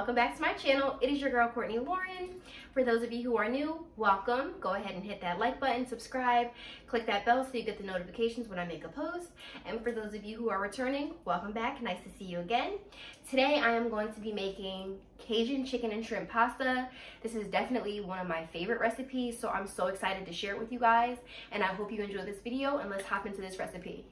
welcome back to my channel. It is your girl Courtney Lauren. For those of you who are new, welcome. Go ahead and hit that like button, subscribe, click that bell so you get the notifications when I make a post. And for those of you who are returning, welcome back. Nice to see you again. Today I am going to be making Cajun chicken and shrimp pasta. This is definitely one of my favorite recipes, so I'm so excited to share it with you guys, and I hope you enjoy this video, and let's hop into this recipe.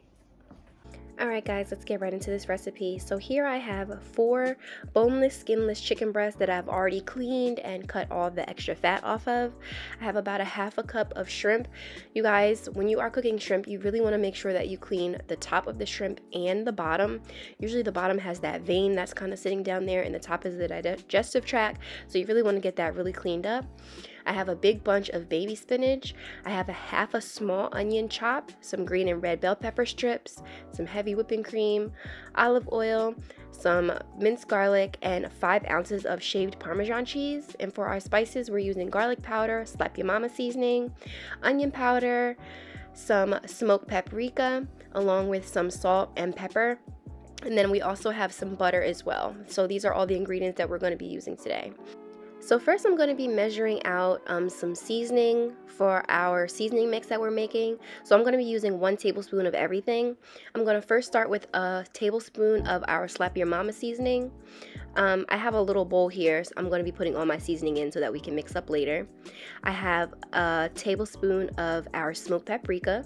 Alright guys, let's get right into this recipe. So here I have 4 boneless, skinless chicken breasts that I've already cleaned and cut all the extra fat off of. I have about a half a cup of shrimp. You guys, when you are cooking shrimp, you really want to make sure that you clean the top of the shrimp and the bottom. Usually the bottom has that vein that's kind of sitting down there, and the top is the digestive tract, so you really want to get that really cleaned up. I have a big bunch of baby spinach. I have a half a small onion chop, some green and red bell pepper strips, some heavy whipping cream, olive oil, some minced garlic, and 5 ounces of shaved Parmesan cheese. And for our spices, we're using garlic powder, Slap Ya Mama seasoning, onion powder, some smoked paprika, along with some salt and pepper. And then we also have some butter as well. So these are all the ingredients that we're going to be using today. So first I'm going to be measuring out some seasoning for our seasoning mix that we're making. So I'm going to be using 1 tablespoon of everything. I'm going to first start with a tablespoon of our Slap Ya Mama seasoning. I have a little bowl here, so I'm going to be putting all my seasoning in so that we can mix up later. I have a tablespoon of our smoked paprika.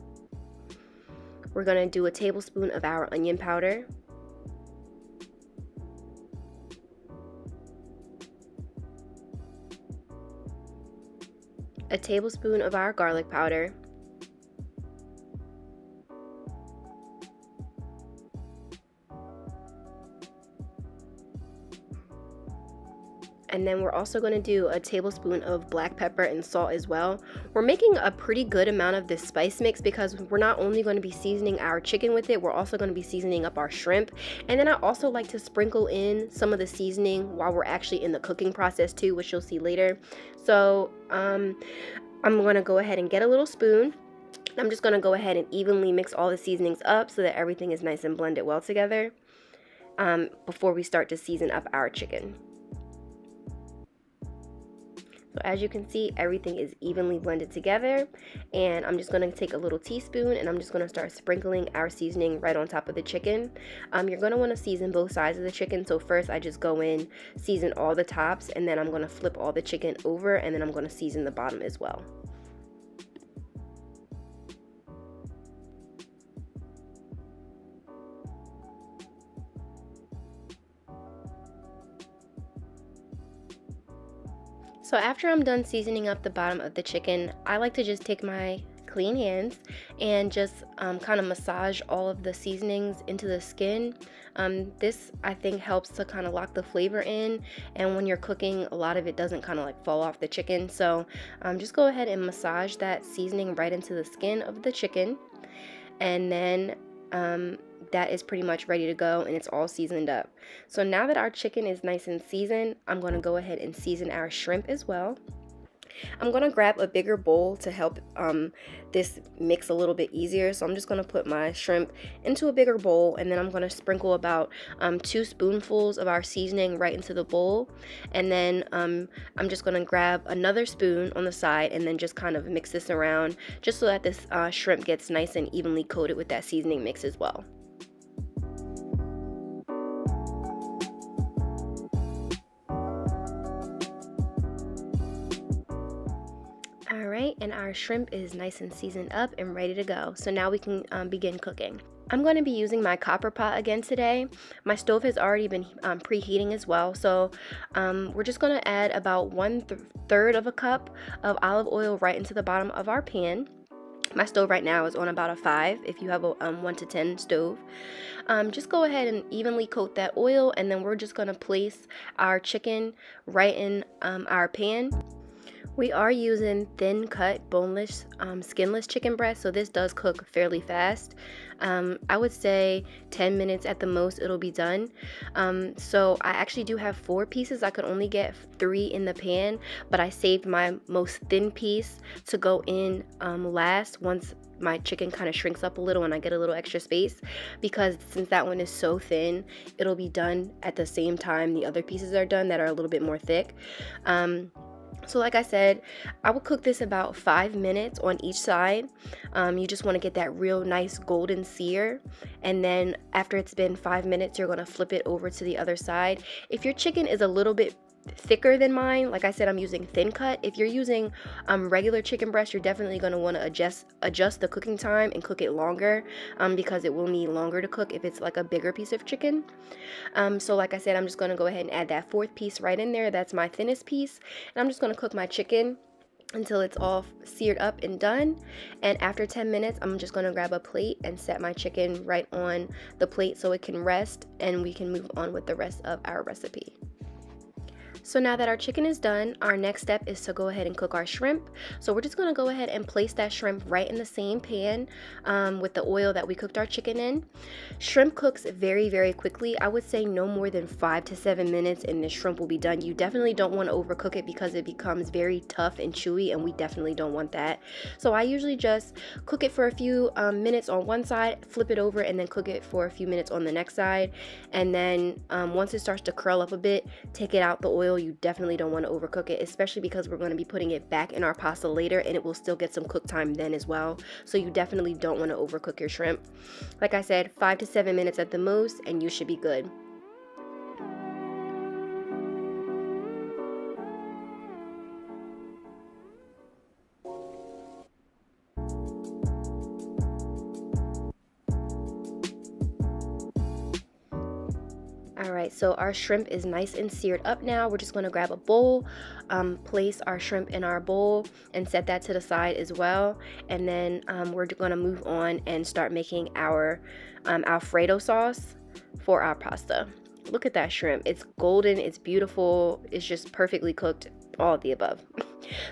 We're going to do a tablespoon of our onion powder. A tablespoon of our garlic powder, and then we're also going to do a tablespoon of black pepper and salt as well. We're making a pretty good amount of this spice mix because we're not only going to be seasoning our chicken with it, we're also going to be seasoning up our shrimp. And then I also like to sprinkle in some of the seasoning while we're actually in the cooking process too, which you'll see later. So I'm gonna go ahead and get a little spoon. I'm just gonna go ahead and evenly mix all the seasonings up so that everything is nice and blended well together before we start to season up our chicken. So as you can see, everything is evenly blended together, and I'm just going to take a little teaspoon and I'm just going to start sprinkling our seasoning right on top of the chicken. You're going to want to season both sides of the chicken, so first I just go in, season all the tops, and then I'm going to flip all the chicken over, and then I'm going to season the bottom as well. So after I'm done seasoning up the bottom of the chicken, I like to just take my clean hands and just kind of massage all of the seasonings into the skin. This I think helps to kind of lock the flavor in, and when you're cooking, a lot of it doesn't kind of like fall off the chicken. So just go ahead and massage that seasoning right into the skin of the chicken, and then that is pretty much ready to go, and it's all seasoned up. So now that our chicken is nice and seasoned, I'm going to go ahead and season our shrimp as well. I'm going to grab a bigger bowl to help this mix a little bit easier, so I'm just going to put my shrimp into a bigger bowl, and then I'm going to sprinkle about 2 spoonfuls of our seasoning right into the bowl, and then I'm just going to grab another spoon on the side and then just kind of mix this around just so that this shrimp gets nice and evenly coated with that seasoning mix as well. And our shrimp is nice and seasoned up and ready to go. So now we can begin cooking. I'm going to be using my copper pot again today. My stove has already been preheating as well, so we're just going to add about 1/3 of a cup of olive oil right into the bottom of our pan. My stove right now is on about a 5 if you have a 1 to 10 stove. Just go ahead and evenly coat that oil, and then we're just going to place our chicken right in our pan. We are using thin cut, boneless, skinless chicken breast, so this does cook fairly fast. I would say 10 minutes at the most it'll be done. So I actually do have 4 pieces. I could only get 3 in the pan, but I saved my most thin piece to go in last, once my chicken kind of shrinks up a little and I get a little extra space, because since that one is so thin, it'll be done at the same time the other pieces are done that are a little bit more thick. So like I said, I would cook this about 5 minutes on each side. You just want to get that real nice golden sear. And then after it's been 5 minutes, you're going to flip it over to the other side. If your chicken is a little bit thicker than mine, like I said, I'm using thin cut. If you're using regular chicken breast, you're definitely going to want to adjust the cooking time and cook it longer, because it will need longer to cook if it's like a bigger piece of chicken. So like I said, I'm just going to go ahead and add that 4th piece right in there. That's my thinnest piece, and I'm just going to cook my chicken until it's all seared up and done. And after 10 minutes, I'm just gonna grab a plate and set my chicken right on the plate so it can rest, and we can move on with the rest of our recipe. So now that our chicken is done, our next step is to go ahead and cook our shrimp. So we're just gonna go ahead and place that shrimp right in the same pan with the oil that we cooked our chicken in. Shrimp cooks very, very quickly. I would say no more than 5 to 7 minutes and the shrimp will be done. You definitely don't wanna overcook it because it becomes very tough and chewy, and we definitely don't want that. So I usually just cook it for a few minutes on one side, flip it over, and then cook it for a few minutes on the next side. And then once it starts to curl up a bit, take it out the oil. You definitely don't want to overcook it, especially because we're going to be putting it back in our pasta later, and it will still get some cook time then as well. So you definitely don't want to overcook your shrimp. Like I said, 5 to 7 minutes at the most, and you should be good. Alright, so our shrimp is nice and seared up now. We're just going to grab a bowl, place our shrimp in our bowl, and set that to the side as well. And then we're going to move on and start making our Alfredo sauce for our pasta. Look at that shrimp. It's golden, it's beautiful, it's just perfectly cooked, all of the above.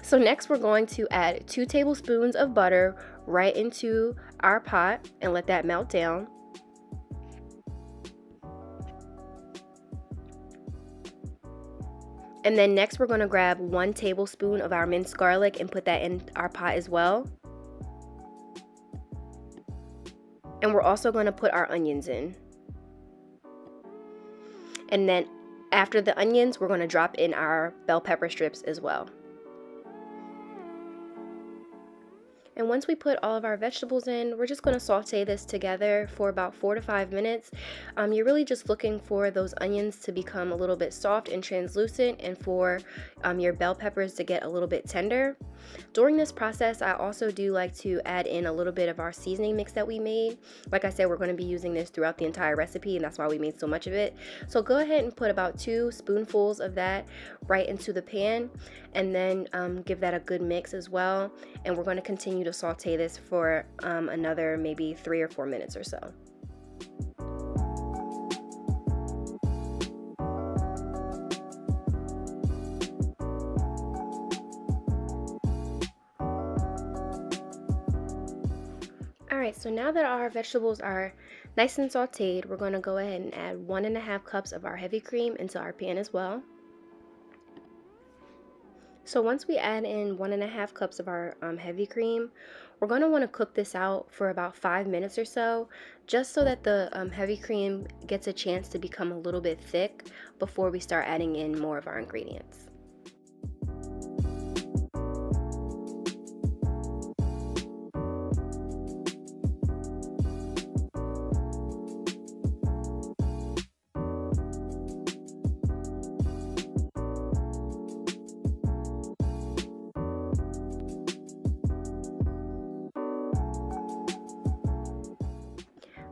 So next we're going to add 2 tablespoons of butter right into our pot and let that melt down. And then next we're going to grab 1 tablespoon of our minced garlic and put that in our pot as well. And we're also going to put our onions in. And then after the onions, we're going to drop in our bell pepper strips as well. And once we put all of our vegetables in, we're just going to saute this together for about 4 to 5 minutes. You're really just looking for those onions to become a little bit soft and translucent, and for your bell peppers to get a little bit tender. During this process, I also do like to add in a little bit of our seasoning mix that we made. Like I said, we're going to be using this throughout the entire recipe, and that's why we made so much of it. So go ahead and put about 2 spoonfuls of that right into the pan, and then give that a good mix as well. And we're going to continue to saute this for another maybe 3 or 4 minutes or so. Alright, so now that our vegetables are nice and sauteed, we're going to go ahead and add 1.5 cups of our heavy cream into our pan as well. So once we add in 1.5 cups of our heavy cream, we're going to want to cook this out for about 5 minutes or so, just so that the heavy cream gets a chance to become a little bit thick before we start adding in more of our ingredients.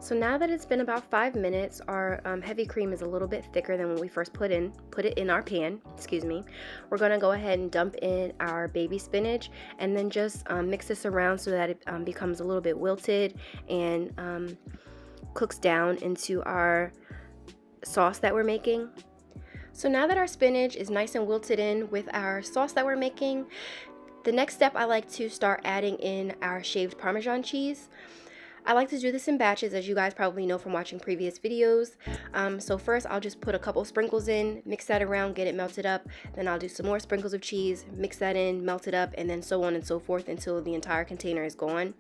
So now that it's been about 5 minutes, our heavy cream is a little bit thicker than when we first put it in our pan, excuse me. We're gonna go ahead and dump in our baby spinach, and then just mix this around so that it becomes a little bit wilted and cooks down into our sauce that we're making. So now that our spinach is nice and wilted in with our sauce that we're making, the next step I like to start adding in our shaved Parmesan cheese. I like to do this in batches, as you guys probably know from watching previous videos. So first I'll just put a couple sprinkles in, mix that around, get it melted up. Then I'll do some more sprinkles of cheese, mix that in, melt it up, and then so on and so forth until the entire container is gone.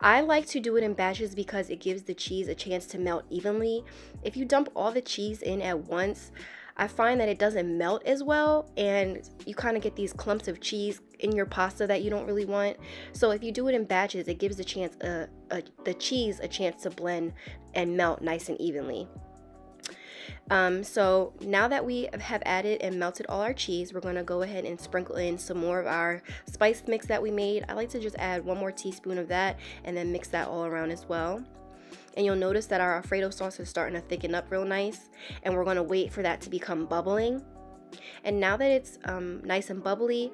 I like to do it in batches because it gives the cheese a chance to melt evenly. If you dump all the cheese in at once, I find that it doesn't melt as well, and you kind of get these clumps of cheese in your pasta that you don't really want. So if you do it in batches, it gives the chance the cheese a chance to blend and melt nice and evenly. So now that we have added and melted all our cheese, we're going to go ahead and sprinkle in some more of our spice mix that we made. I like to just add one more teaspoon of that and then mix that all around as well. And you'll notice that our Alfredo sauce is starting to thicken up real nice, and we're going to wait for that to become bubbling. And now that it's nice and bubbly,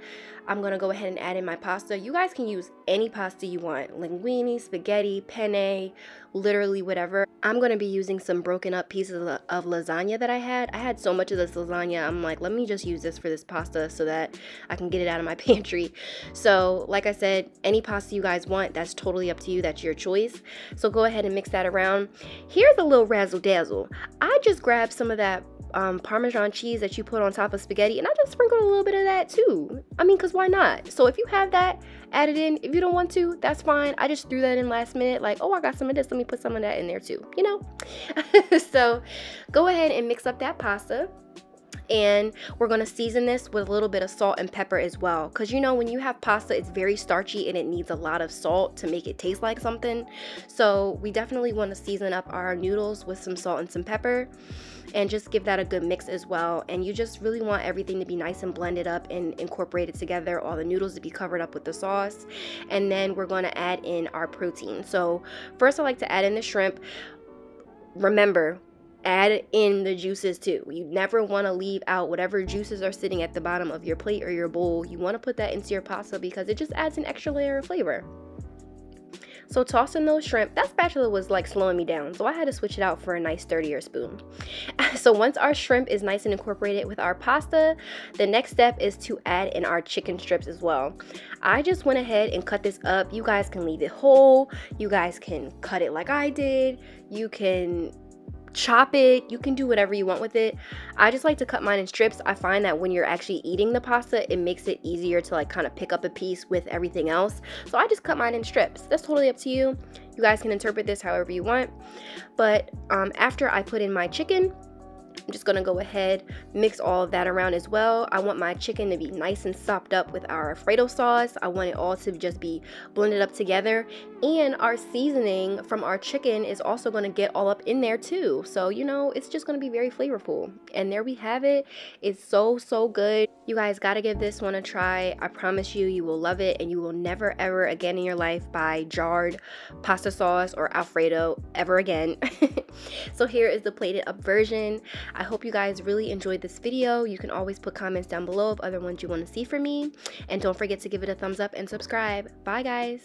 I'm going to go ahead and add in my pasta. You guys can use any pasta you want, linguine, spaghetti, penne, literally whatever. I'm going to be using some broken up pieces of lasagna that I had. So much of this lasagna, I'm like, let me just use this for this pasta so that I can get it out of my pantry. So like I said, any pasta you guys want, that's totally up to you. That's your choice. So go ahead and mix that around. Here's a little razzle dazzle. I just grabbed some of that Parmesan cheese that you put on top of spaghetti, and I just sprinkled a little bit of that too. I mean, because why not? So if you have that, add it in. If you don't want to, that's fine. I just threw that in last minute, like, oh, I got some of this, let me put some of that in there too, you know. So go ahead and mix up that pasta, and we're going to season this with a little bit of salt and pepper as well, because you know when you have pasta, it's very starchy and it needs a lot of salt to make it taste like something. So we definitely want to season up our noodles with some salt and some pepper and just give that a good mix as well. And you just really want everything to be nice and blended up and incorporated together, all the noodles to be covered up with the sauce. And then we're going to add in our protein. So first I like to add in the shrimp. Remember, add in the juices too. You never want to leave out whatever juices are sitting at the bottom of your plate or your bowl. You want to put that into your pasta because it just adds an extra layer of flavor. So toss in those shrimp. That spatula was like slowing me down, so I had to switch it out for a nice sturdier spoon. So once our shrimp is nice and incorporated with our pasta, the next step is to add in our chicken strips as well. I just went ahead and cut this up. You guys can leave it whole. You guys can cut it like I did. You can chop it, you can do whatever you want with it. I just like to cut mine in strips. I find that when you're actually eating the pasta, it makes it easier to like kind of pick up a piece with everything else. So I just cut mine in strips. That's totally up to you. You guys can interpret this however you want. But after I put in my chicken, I'm just gonna go ahead, mix all of that around as well. I want my chicken to be nice and sopped up with our Alfredo sauce. I want it all to just be blended up together, and our seasoning from our chicken is also gonna get all up in there too. So you know, it's just gonna be very flavorful. And there we have it. It's so good. You guys gotta give this one a try. I promise you, you will love it, and you will never ever again in your life buy jarred pasta sauce or Alfredo ever again. So here is the plated up version. I hope you guys really enjoyed this video. You can always put comments down below of other ones you want to see from me. And don't forget to give it a thumbs up and subscribe. Bye guys.